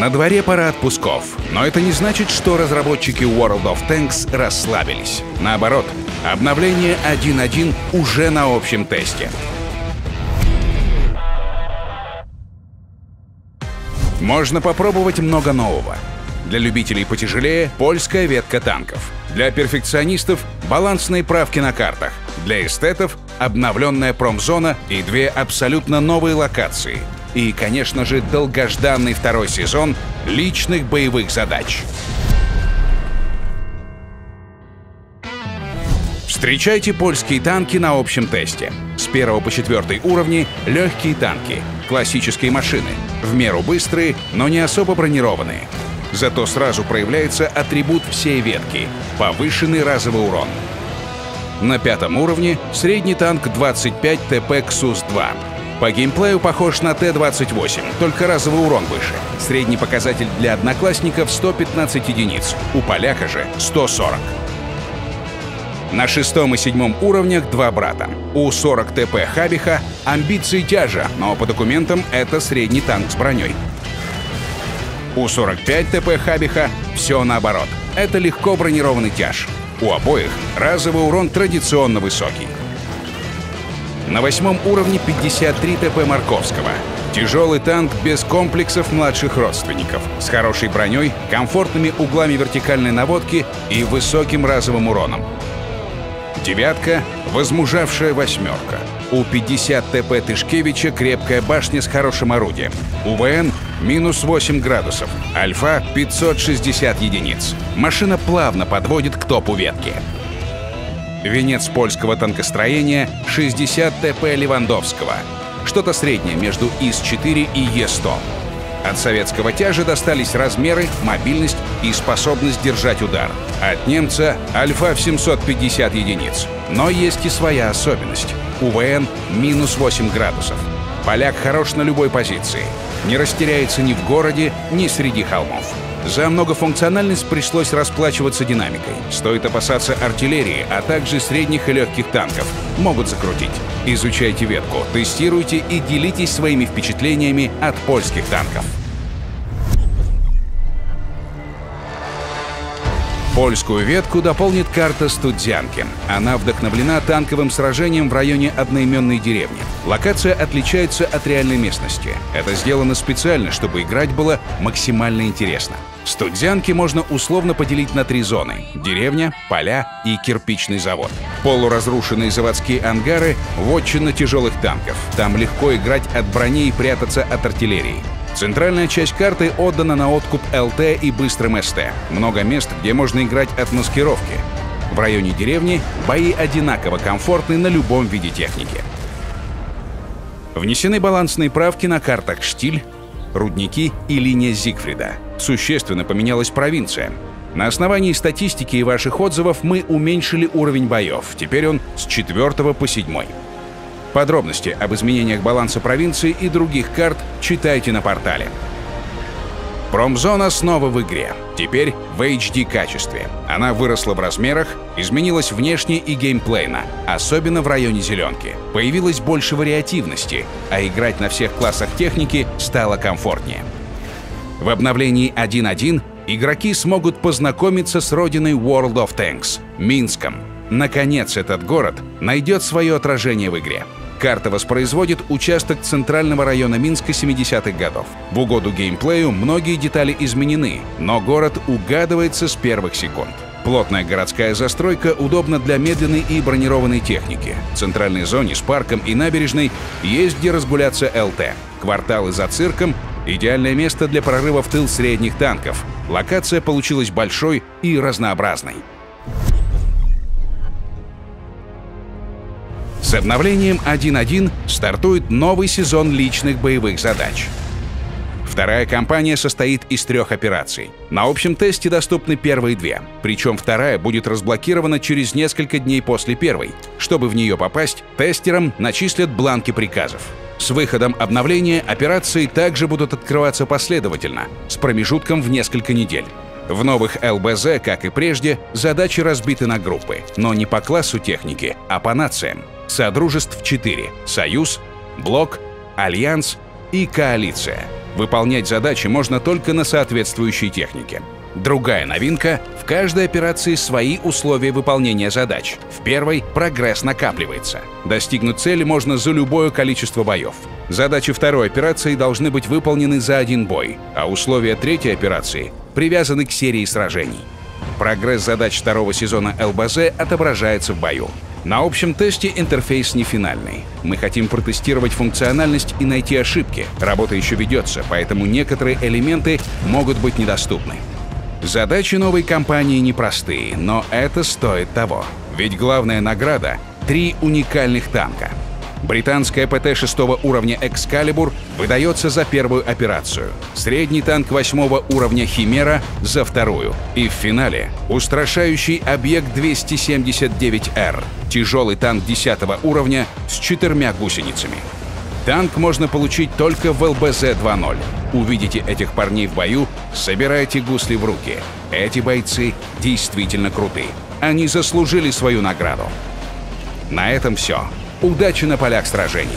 На дворе пора отпусков, но это не значит, что разработчики World of Tanks расслабились. Наоборот, обновление 1.1 уже на общем тесте. Можно попробовать много нового. Для любителей потяжелее — польская ветка танков. Для перфекционистов — балансные правки на картах. Для эстетов — обновленная промзона и две абсолютно новые локации. И, конечно же, долгожданный второй сезон личных боевых задач. Встречайте польские танки на общем тесте. С 1 по 4 уровни — легкие танки, классические машины, в меру быстрые, но не особо бронированные. Зато сразу проявляется атрибут всей ветки — повышенный разовый урон. На 5 уровне средний танк 25 ТП Ксус-2. По геймплею похож на Т-28, только разовый урон выше. Средний показатель для одноклассников — 115 единиц, у поляка же — 140. На 6 и 7 уровнях два брата. У 40 ТП Habicha амбиции тяжа, но по документам это средний танк с броней. У 45 ТП Habicha все наоборот. Это легко бронированный тяж. У обоих разовый урон традиционно высокий. На 8 уровне 53 ТП Морковского. Тяжелый танк без комплексов младших родственников, с хорошей броней, комфортными углами вертикальной наводки и высоким разовым уроном. 9, возмужавшая 8. У 50 ТП Тышкевича крепкая башня с хорошим орудием. У ВН минус 8 градусов, альфа 560 единиц. Машина плавно подводит к топу ветки. Венец польского танкостроения — 60 ТП Левандовского. Что-то среднее между ИС-4 и Е-100. От советского тяжа достались размеры, мобильность и способность держать удар. От немца альфа в 750 единиц. Но есть и своя особенность. У ВН минус 8 градусов. Поляк хорош на любой позиции. Не растеряется ни в городе, ни среди холмов. За многофункциональность пришлось расплачиваться динамикой. Стоит опасаться артиллерии, а также средних и легких танков. Могут закрутить. Изучайте ветку, тестируйте и делитесь своими впечатлениями от польских танков. Польскую ветку дополнит карта Студзянки. Она вдохновлена танковым сражением в районе одноименной деревни. Локация отличается от реальной местности. Это сделано специально, чтобы играть было максимально интересно. Студзянки можно условно поделить на 3 зоны: деревня, поля и кирпичный завод. Полуразрушенные заводские ангары — вотчина тяжелых танков. Там легко играть от брони и прятаться от артиллерии. Центральная часть карты отдана на откуп ЛТ и быстрым СТ. Много мест, где можно играть от маскировки. В районе деревни бои одинаково комфортны на любом виде техники. Внесены балансные правки на картах Штиль, Рудники и Линия Зигфрида. Существенно поменялась провинция. На основании статистики и ваших отзывов мы уменьшили уровень боев. Теперь он с 4 по 7. Подробности об изменениях баланса провинции и других карт читайте на портале. Промзона снова в игре, теперь в HD-качестве. Она выросла в размерах, изменилась внешне и геймплейно, особенно в районе зеленки. Появилось больше вариативности, а играть на всех классах техники стало комфортнее. В обновлении 1.1 игроки смогут познакомиться с родиной World of Tanks — Минском. Наконец, этот город найдет свое отражение в игре. Карта воспроизводит участок центрального района Минска 70-х годов. В угоду геймплею многие детали изменены, но город угадывается с первых секунд. Плотная городская застройка удобна для медленной и бронированной техники. В центральной зоне с парком и набережной есть где разгуляться ЛТ. Кварталы за цирком — идеальное место для прорыва в тыл средних танков. Локация получилась большой и разнообразной. С обновлением 1.1 стартует новый сезон личных боевых задач. Вторая кампания состоит из 3 операций. На общем тесте доступны первые 2, причем вторая будет разблокирована через несколько дней после первой. Чтобы в нее попасть, тестерам начислят бланки приказов. С выходом обновления операции также будут открываться последовательно, с промежутком в несколько недель. В новых ЛБЗ, как и прежде, задачи разбиты на группы, но не по классу техники, а по нациям. Содружеств 4 — Союз, Блок, Альянс и Коалиция. Выполнять задачи можно только на соответствующей технике. Другая новинка – в каждой операции свои условия выполнения задач. В первой прогресс накапливается. Достигнуть цели можно за любое количество боев. Задачи второй операции должны быть выполнены за один бой, а условия третьей операции привязаны к серии сражений. Прогресс задач второго сезона ЛБЗ отображается в бою. На общем тесте интерфейс не финальный. Мы хотим протестировать функциональность и найти ошибки. Работа еще ведется, поэтому некоторые элементы могут быть недоступны. Задачи новой компании непростые, но это стоит того. Ведь главная награда — 3 уникальных танка. Британская ПТ 6 уровня «Экскалибур» выдается за первую операцию, средний танк 8 уровня «Химера» за вторую, и в финале устрашающий объект 279R, тяжелый танк 10 уровня с 4 гусеницами. Танк можно получить только в ЛБЗ 2.0. Увидите этих парней в бою, собирайте гусли в руки. Эти бойцы действительно круты. Они заслужили свою награду. На этом все. Удачи на полях сражений!